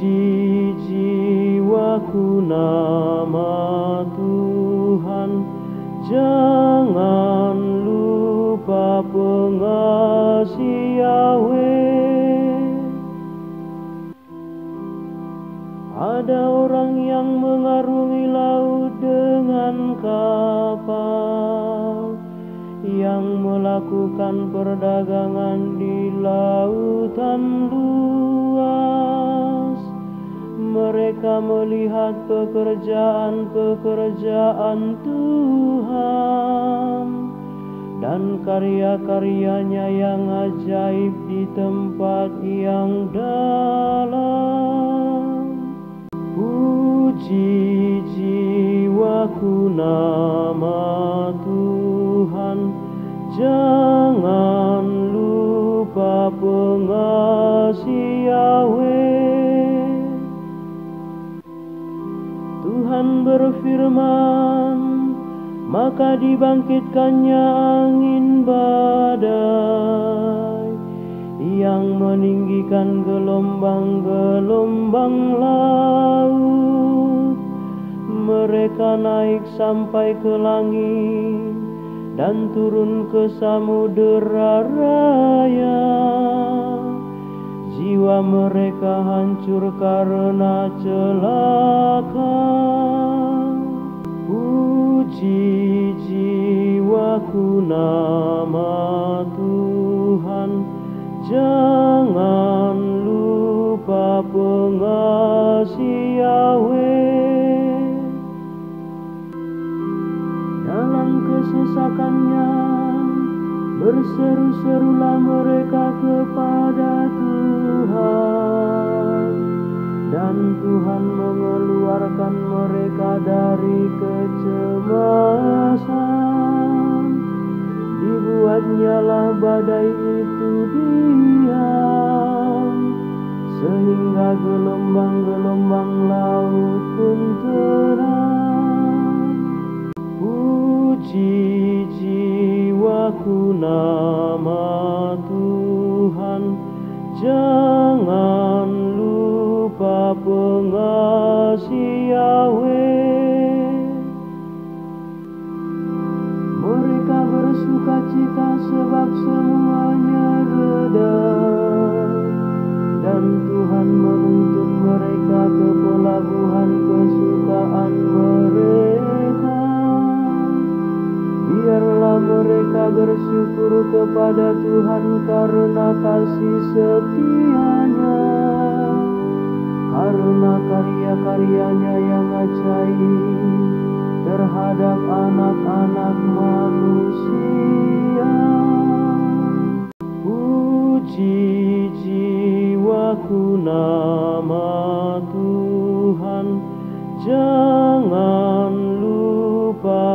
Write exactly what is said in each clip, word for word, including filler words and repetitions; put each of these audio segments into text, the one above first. puji jiwaku nama Tuhan, jangan lupa pengasih Yahweh. Ada orang yang mengarungi laut dengan kapal, yang melakukan perdagangan di lautan luas. Mereka melihat pekerjaan-pekerjaan Tuhan dan karya-karyanya yang ajaib di tempat yang dalam. Puji jiwaku nama Tuhan, jangan lupa pengasih Yahweh. Tuhan berfirman, maka dibangkitkannya angin badai yang meninggikan gelombang-gelombang laut. Mereka naik sampai ke langit dan turun ke samudera raya. Jiwa mereka hancur karena celaka. Puji jiwaku nama Tuhan, jangan lupa pengasih Yahweh. Dalam kesesakannya berseru-serulah mereka kepada Tuhan, dan Tuhan mengeluarkan mereka dari kecemasan. Dibuatnyalah badai itu diam, sehingga gelombang-gelombang laut pun tenang. Puji jiwaku nama Tuhan, jangan lupa pengasih Yahweh. Mereka bersuka cita sebab semuanya reda, dan Tuhan menuntun mereka ke pelabuhan kesukaan mereka. Biarlah mereka bersyukur kepada Tuhan karena kasih setia-Nya, karena karya-karyanya yang ajaib terhadap anak-anak manusia. Puji jiwaku nama Tuhan, jangan lupa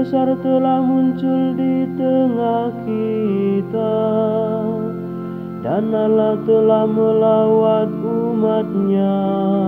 Besar telah muncul di tengah kita, dan Allah telah melawat umatnya.